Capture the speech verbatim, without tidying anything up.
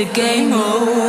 the game over?